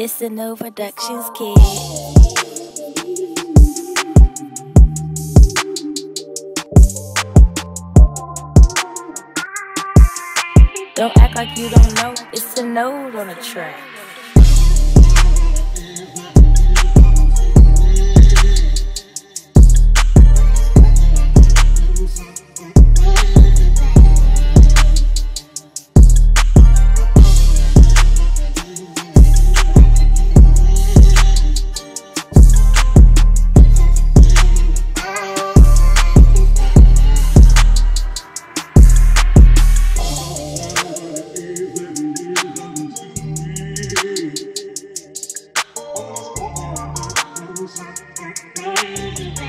It's the Sinode Productions kid. Don't act like you don't know, it's the Sinode on the track.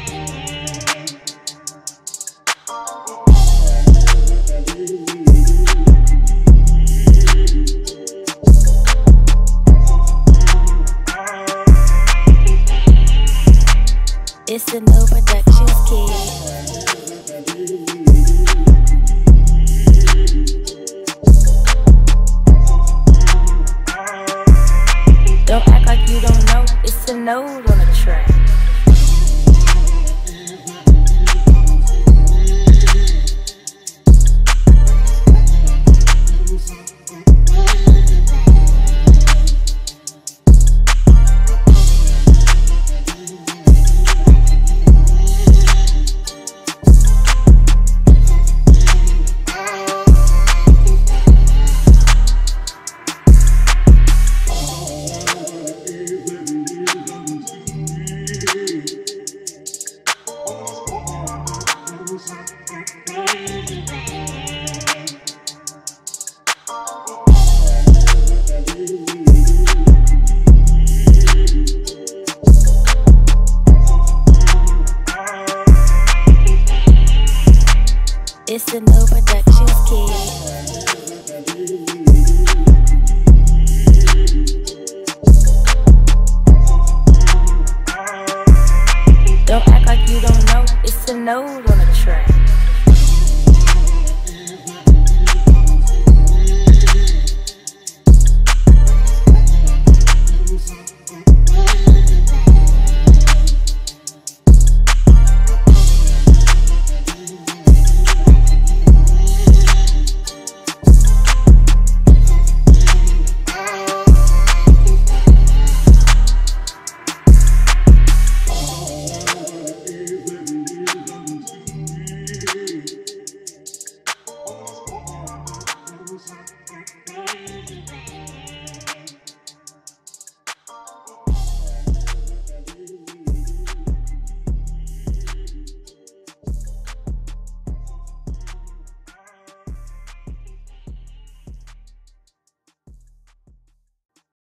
It's the Sinode Productions kid. Don't act like you don't know, it's the Sinode on the track. It's the Sinode Productions kid. Don't act like you don't know, it's the Sinode on the track.